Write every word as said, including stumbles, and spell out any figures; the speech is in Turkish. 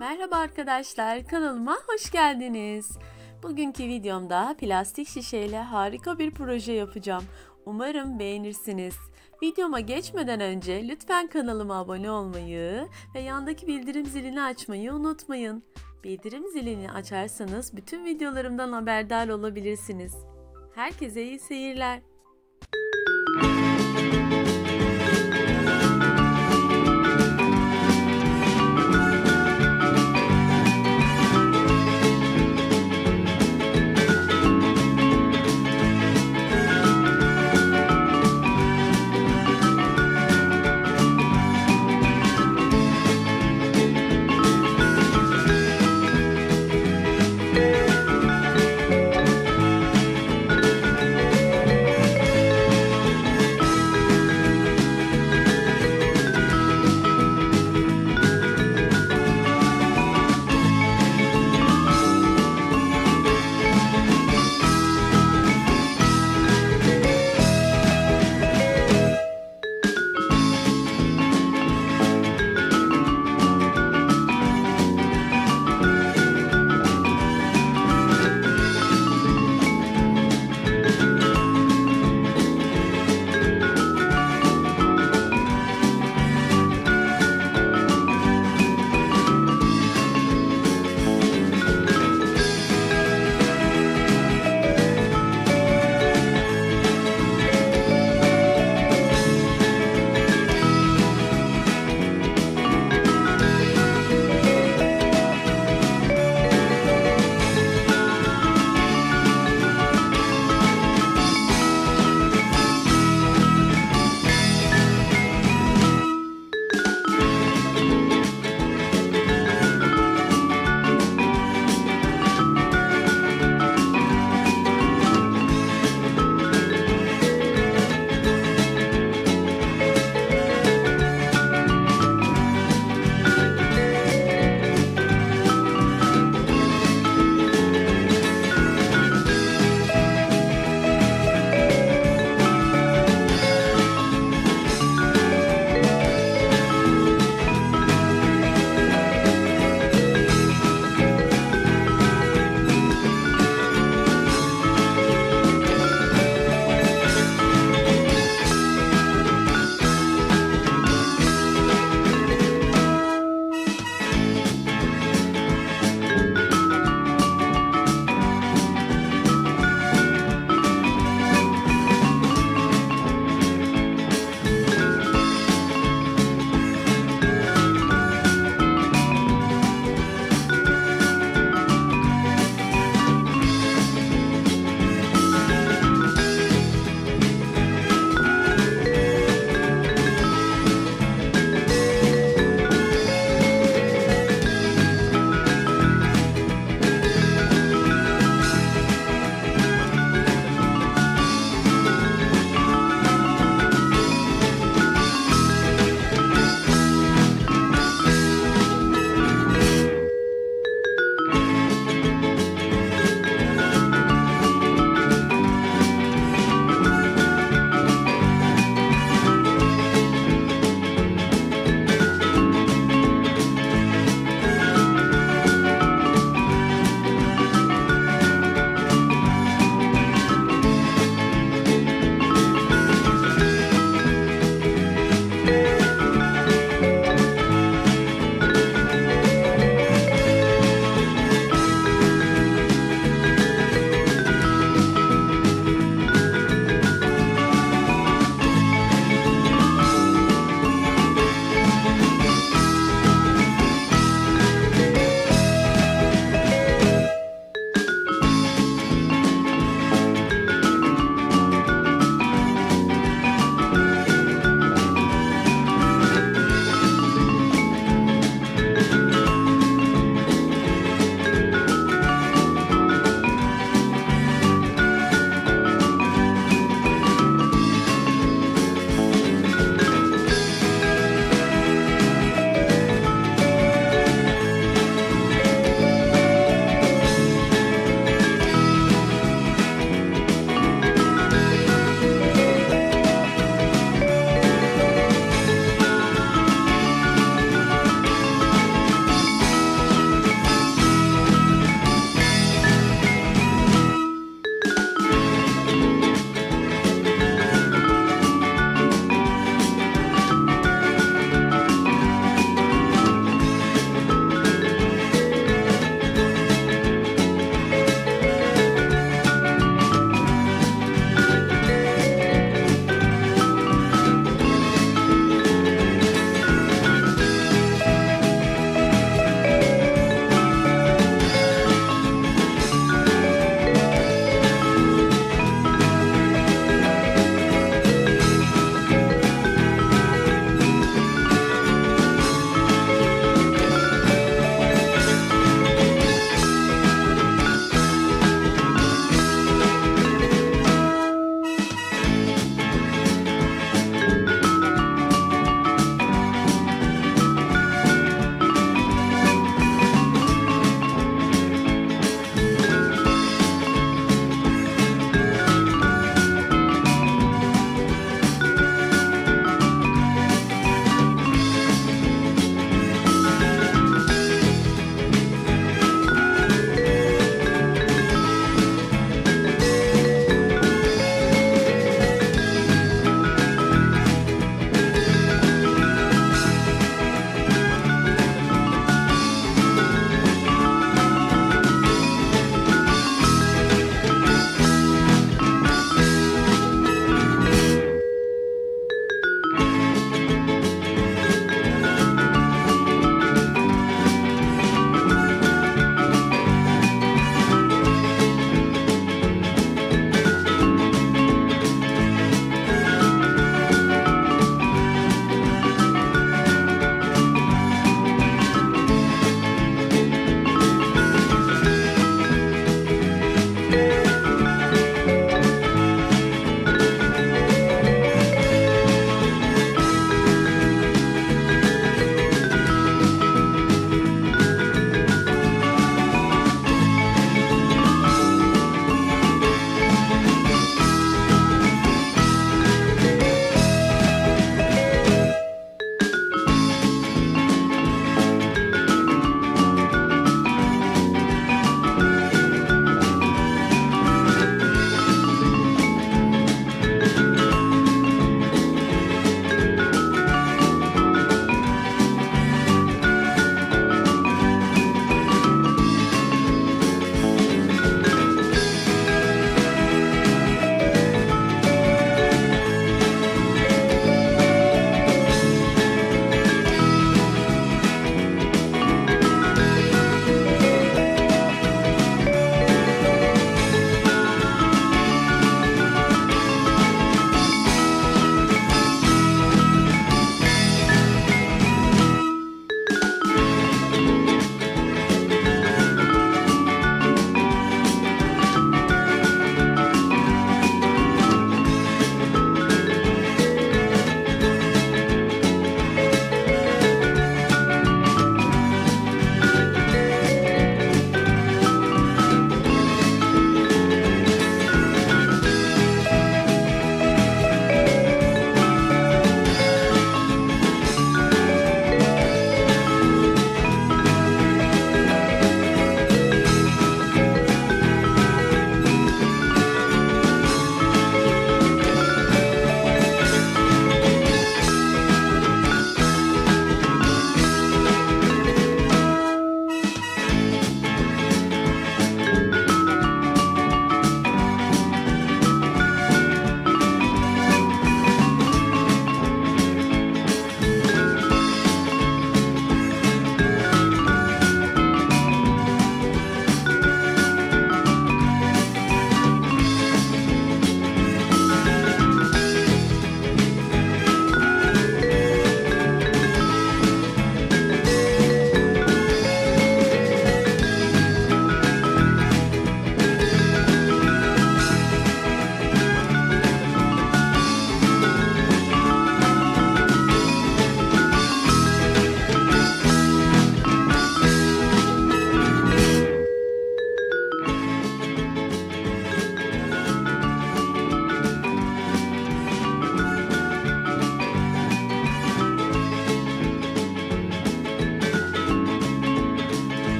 Merhaba arkadaşlar, kanalıma hoş geldiniz. Bugünkü videomda plastik şişeyle harika bir proje yapacağım. Umarım beğenirsiniz. Videoma geçmeden önce lütfen kanalıma abone olmayı ve yandaki bildirim zilini açmayı unutmayın. Bildirim zilini açarsanız bütün videolarımdan haberdar olabilirsiniz. Herkese iyi seyirler.